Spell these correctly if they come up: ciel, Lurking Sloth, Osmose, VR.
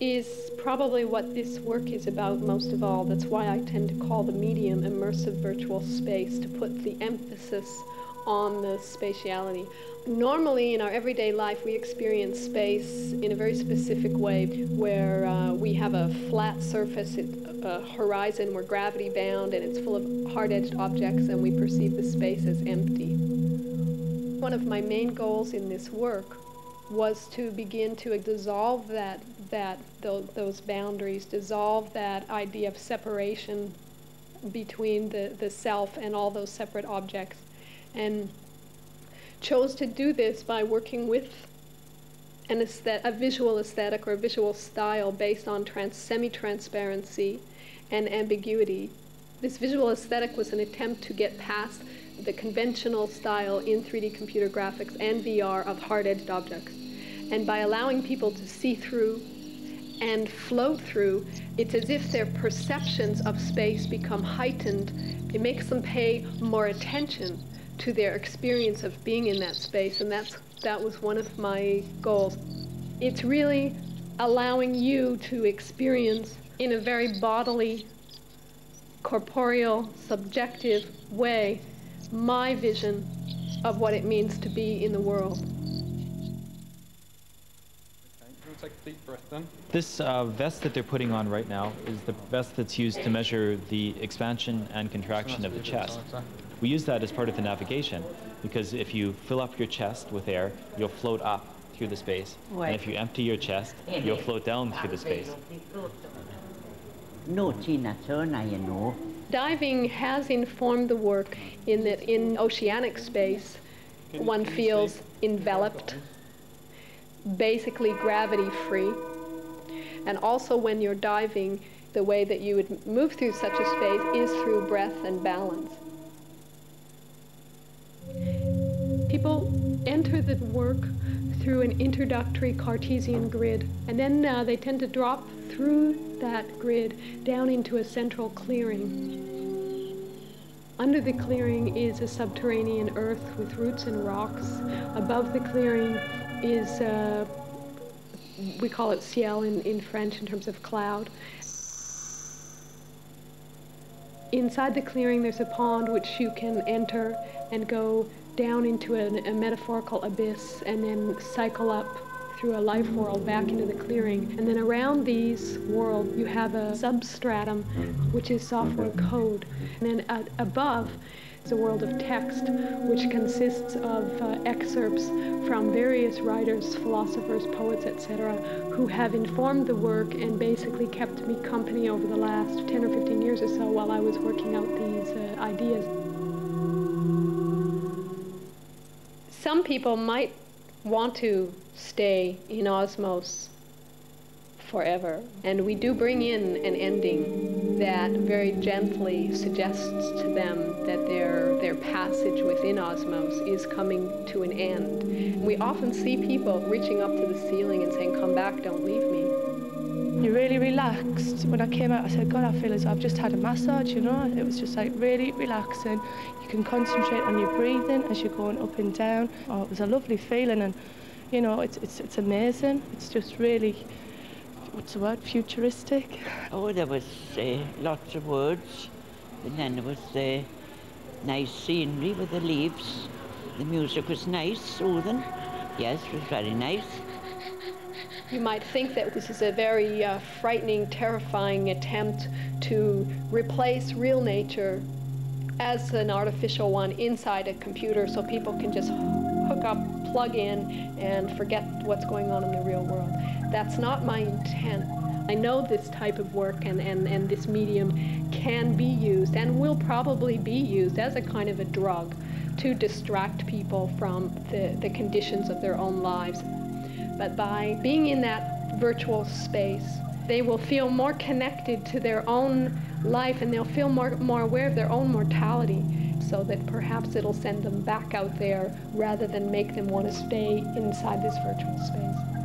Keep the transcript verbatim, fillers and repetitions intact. is probably what this work is about most of all. That's why I tend to call the medium immersive virtual space, to put the emphasis on the spatiality. Normally, in our everyday life, we experience space in a very specific way, where uh, we have a flat surface, it, a horizon, we're gravity-bound, and it's full of hard-edged objects, and we perceive the space as empty. One of my main goals in this work was to begin to dissolve that, that those boundaries, dissolve that idea of separation between the, the self and all those separate objects, and chose to do this by working with an aesthet a visual aesthetic or a visual style based on trans semi-transparency and ambiguity. This visual aesthetic was an attempt to get past the conventional style in three D computer graphics and V R of hard-edged objects. And by allowing people to see through and flow through, it's as if their perceptions of space become heightened. It makes them pay more attention to their experience of being in that space, and that's, that was one of my goals. It's really allowing you to experience in a very bodily, corporeal, subjective way my vision of what it means to be in the world. Take a deep breath then. This uh, vest that they're putting on right now is the vest that's used to measure the expansion and contraction of the chest. We use that as part of the navigation, because if you fill up your chest with air, you'll float up through the space. Right. And if you empty your chest, you'll float down through the space. Diving has informed the work in that in oceanic space, one feels enveloped, basically gravity-free. And also when you're diving, the way that you would move through such a space is through breath and balance. People enter the work through an introductory Cartesian grid, and then uh, they tend to drop through that grid down into a central clearing. Under the clearing is a subterranean earth with roots and rocks. Above the clearing is, uh, we call it ciel in, in French in terms of cloud. Inside the clearing there's a pond which you can enter and go down into an, a metaphorical abyss, and then cycle up through a life world back into the clearing. And then around these worlds you have a substratum, which is software code. And then uh, above is a world of text, which consists of uh, excerpts from various writers, philosophers, poets, et cetera, who have informed the work and basically kept me company over the last ten or fifteen years or so while I was working out these uh, ideas. Some people might want to stay in Osmose forever, and we do bring in an ending that very gently suggests to them that their, their passage within Osmose is coming to an end. We often see people reaching up to the ceiling and saying, "Come back, don't leave me." You're really relaxed. When I came out, I said, "God, I feel as I've just had a massage, you know?" It was just like really relaxing. You can concentrate on your breathing as you're going up and down. Oh, it was a lovely feeling, and you know, it's, it's, it's amazing. It's just really, what's the word, futuristic. Oh, there was uh, lots of words, and then there was the uh, nice scenery with the leaves. The music was nice, soothing. Yes, it was very nice. You might think that this is a very uh, frightening, terrifying attempt to replace real nature as an artificial one inside a computer, so people can just hook up, plug in, and forget what's going on in the real world. That's not my intent. I know this type of work and, and, and this medium can be used and will probably be used as a kind of a drug to distract people from the, the conditions of their own lives. But by being in that virtual space, they will feel more connected to their own life, and they'll feel more, more aware of their own mortality, so that perhaps it'll send them back out there rather than make them want to stay inside this virtual space.